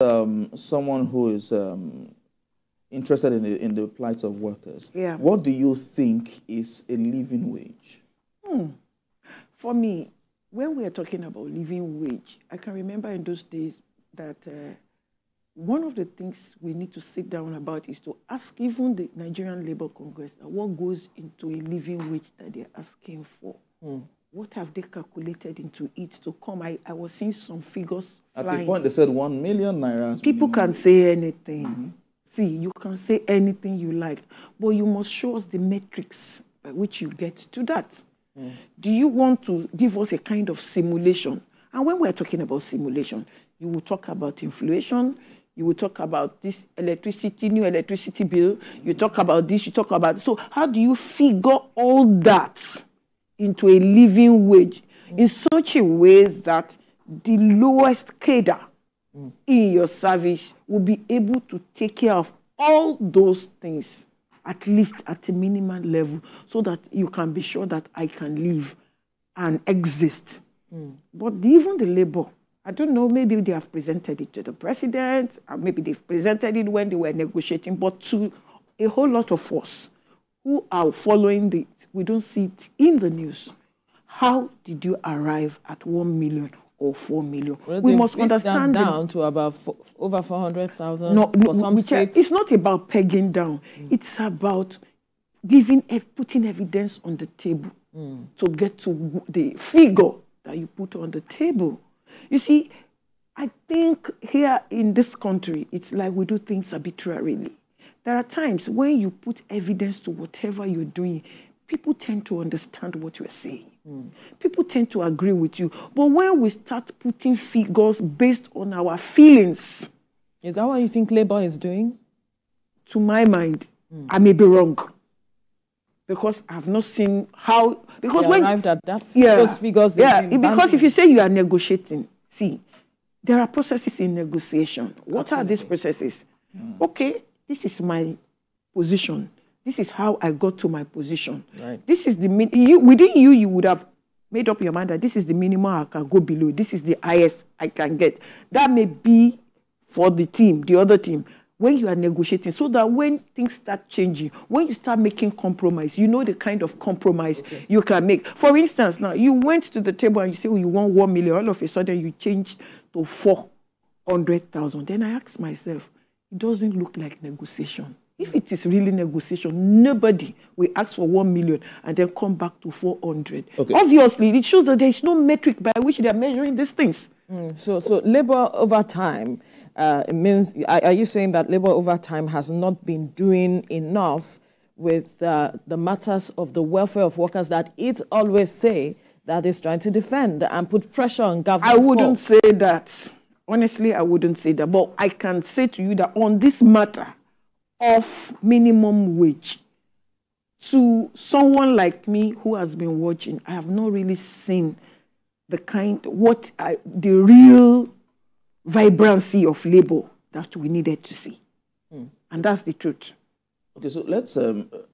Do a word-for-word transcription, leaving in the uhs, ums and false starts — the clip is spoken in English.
Um, someone who is um, interested in the, in the plight of workers, yeah. What do you think is a living wage? Hmm. For me, when we are talking about living wage, I can remember in those days that uh, one of the things we need to sit down about is to ask even the Nigerian Labour Congress what goes into a living wage that they're asking for. Hmm. What have they calculated into it to come? I, I was seeing some figures flying. At a point, they said one million naira. People can say anything. Mm-hmm. See, you can say anything you like, but you must show us the metrics by which you get to that. Mm. Do you want to give us a kind of simulation? And when we're talking about simulation, you will talk about inflation, you will talk about this electricity, new electricity bill, you talk about this, you talk about... So how do you figure all that into a living wage mm. in such a way that the lowest cadre mm. in your service will be able to take care of all those things, at least at a minimum level, so that you can be sure that I can live and exist. Mm. But even the labor, I don't know, maybe they have presented it to the president, or maybe they've presented it when they were negotiating, but to a whole lot of us who are following the... We don't see it in the news. How did you arrive at one million or four million? Well, we must understand them down to about four, over four hundred thousand. No, for some states, it's not about pegging down. Mm. It's about giving, putting evidence on the table mm. to get to the figure that you put on the table. You see, I think here in this country, it's like we do things arbitrarily. There are times when you put evidence to whatever you're doing. People tend to understand what you're saying. Mm. People tend to agree with you. But when we start putting figures based on our feelings... Is that what you think Labour is doing? To my mind, mm. I may be wrong. Because I've not seen how... Because they when arrived at that, yeah, those figures... Yeah, because banding. If you say you are negotiating, see, there are processes in negotiation. What Absolutely. Are these processes? Mm. Okay, this is my position. This is how I got to my position. Right. This is the min you, within you, you would have made up your mind that this is the minimum I can go below. This is the highest I can get. That may be for the team, the other team, when you are negotiating. So that when things start changing, when you start making compromise, you know the kind of compromise okay. you can make. For instance, now, you went to the table and you say, oh, you want one million. All of a sudden, you changed to four hundred thousand. Then I ask myself, it doesn't look like negotiation. If it is really negotiation, nobody will ask for one million and then come back to four hundred. Okay. Obviously, it shows that there is no metric by which they are measuring these things. Mm, so, so Labour over time, uh, it means, are you saying that Labour over time has not been doing enough with uh, the matters of the welfare of workers that it always say that it's trying to defend and put pressure on government? I wouldn't for. say that. Honestly, I wouldn't say that. But I can say to you that on this matter, of minimum wage, to someone like me who has been watching, I have not really seen the kind, what I, the real vibrancy of labor that we needed to see. Mm. And that's the truth. Okay, so let's um,